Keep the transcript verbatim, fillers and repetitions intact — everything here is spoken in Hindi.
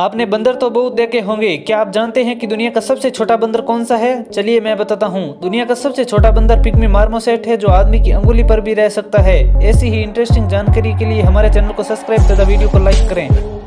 आपने बंदर तो बहुत देखे होंगे। क्या आप जानते हैं कि दुनिया का सबसे छोटा बंदर कौन सा है? चलिए मैं बताता हूँ। दुनिया का सबसे छोटा बंदर पिग्मी मार्मोसेट है, जो आदमी की अंगुली पर भी रह सकता है। ऐसी ही इंटरेस्टिंग जानकारी के लिए हमारे चैनल को सब्सक्राइब तथा वीडियो को लाइक करें।